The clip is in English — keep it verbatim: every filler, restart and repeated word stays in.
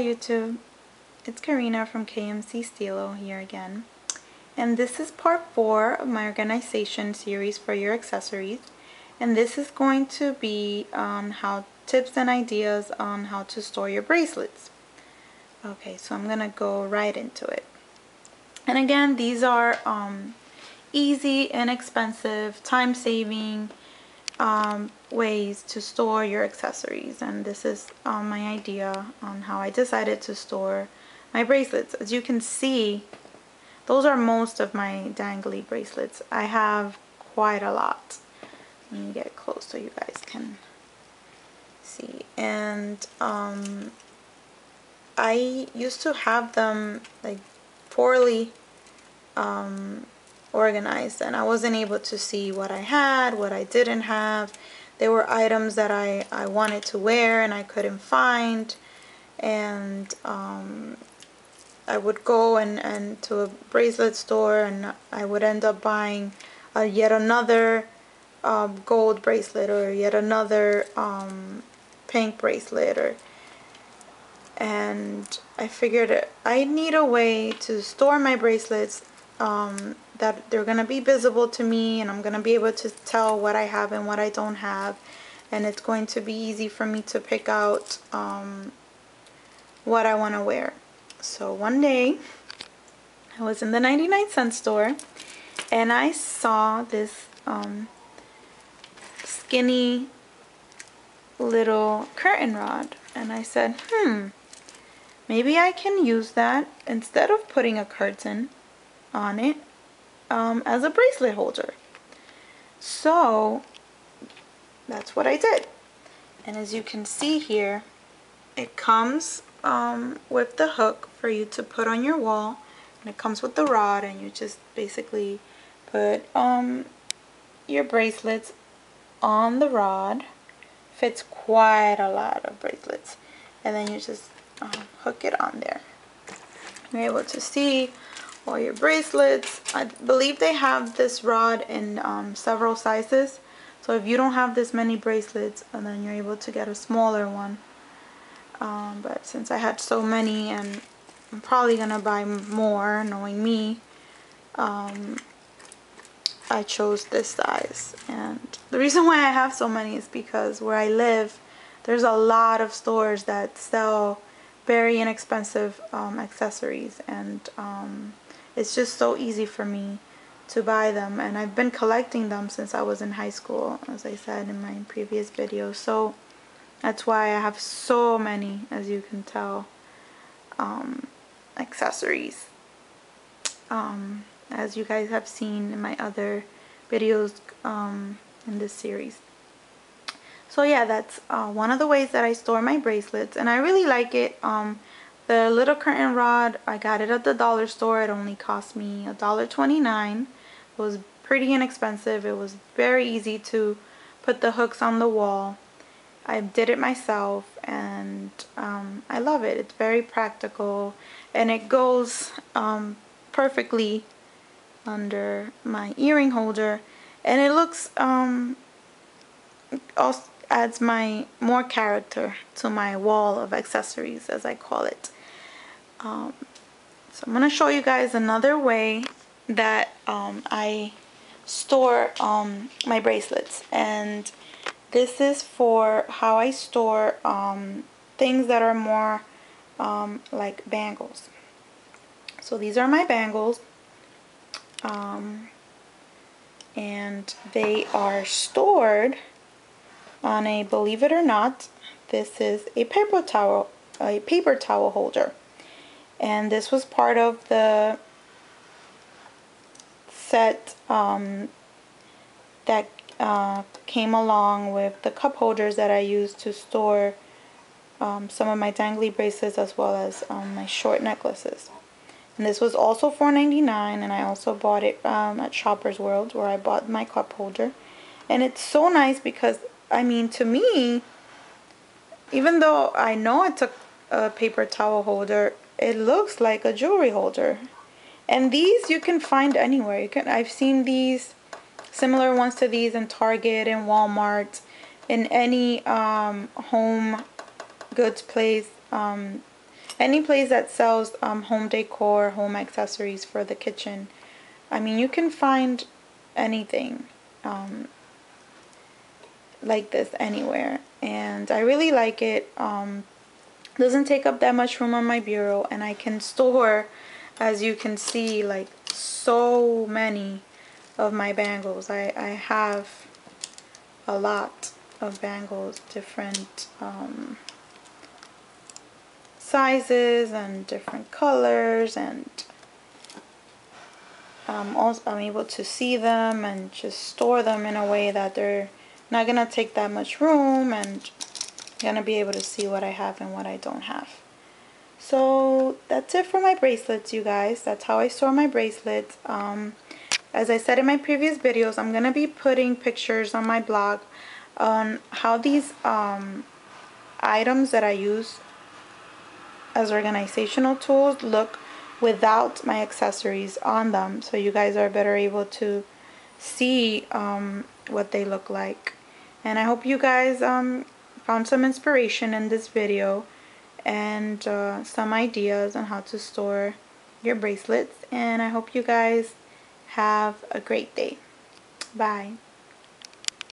Hi YouTube, it's Karina from K M C Stilo here again, and this is part four of my organization series for your accessories, and this is going to be um, how tips and ideas on how to store your bracelets. Okay, so I'm gonna go right into it. And again, these are um, easy, inexpensive, time-saving Um, ways to store your accessories, and this is um, my idea on how I decided to store my bracelets. As you can see, those are most of my dangly bracelets. I have quite a lot. Let me get close so you guys can see. And um, I used to have them like poorly um, organized, and I wasn't able to see what I had, what I didn't have. There were items that I, I wanted to wear and I couldn't find, and um, I would go and, and to a bracelet store, and I would end up buying a yet another um, gold bracelet, or yet another um, pink bracelet, or and I figured I need a way to store my bracelets Um, that they're going to be visible to me, and I'm going to be able to tell what I have and what I don't have, and it's going to be easy for me to pick out um, what I want to wear. So one day I was in the ninety-nine cent store and I saw this um, skinny little curtain rod, and I said, hmm, maybe I can use that instead of putting a curtain on it um, as a bracelet holder. So that's what I did, and as you can see here, it comes um, with the hook for you to put on your wall, and it comes with the rod, and you just basically put um, your bracelets on the rod. Fits quite a lot of bracelets, and then you just um, hook it on there. You're able to see all your bracelets. I believe they have this rod in um, several sizes, so if you don't have this many bracelets, and then you're able to get a smaller one, um, but since I had so many, and I'm probably gonna buy more knowing me, um, I chose this size. And the reason why I have so many is because where I live, there's a lot of stores that sell very inexpensive um, accessories, and um, it's just so easy for me to buy them, and I've been collecting them since I was in high school, as I said in my previous video. So that's why I have so many, as you can tell, um, accessories. Um, as you guys have seen in my other videos um, in this series. So yeah, that's uh, one of the ways that I store my bracelets, and I really like it. Um, The little curtain rod, I got it at the dollar store. It only cost me a dollar twenty-nine. It was pretty inexpensive. It was very easy to put the hooks on the wall. I did it myself, and um, I love it. It's very practical, and it goes um, perfectly under my earring holder, and it looks um, it also adds my more character to my wall of accessories, as I call it. Um, so I'm going to show you guys another way that um, I store um, my bracelets, and this is for how I store um, things that are more um, like bangles. So these are my bangles, um, and they are stored on a, believe it or not, this is a paper towel a paper towel holder, and this was part of the set um, that uh, came along with the cup holders that I used to store um, some of my dangly bracelets, as well as um, my short necklaces. And this was also four ninety-nine, and I also bought it um, at Shoppers World, where I bought my cup holder. And it's so nice because, I mean, to me, even though I know it's a, a paper towel holder, it looks like a jewelry holder. And these you can find anywhere. You can I've seen these similar ones to these in Target and Walmart, in any um, home goods place. Um, any place that sells um, home decor, home accessories for the kitchen. I mean, you can find anything um, like this anywhere, and I really like it. Um, doesn't take up that much room on my bureau, and I can store, as you can see, like so many of my bangles. I, I have a lot of bangles, different um, sizes and different colors, and um, also I'm able to see them and just store them in a way that they're not gonna take that much room, and gonna be able to see what I have and what I don't have. So that's it for my bracelets, you guys. That's how I store my bracelets. Um, as I said in my previous videos, I'm gonna be putting pictures on my blog on how these um, items that I use as organizational tools look without my accessories on them, so you guys are better able to see um, what they look like. And I hope you guys um, found some inspiration in this video, and uh, some ideas on how to store your bracelets, and I hope you guys have a great day. Bye.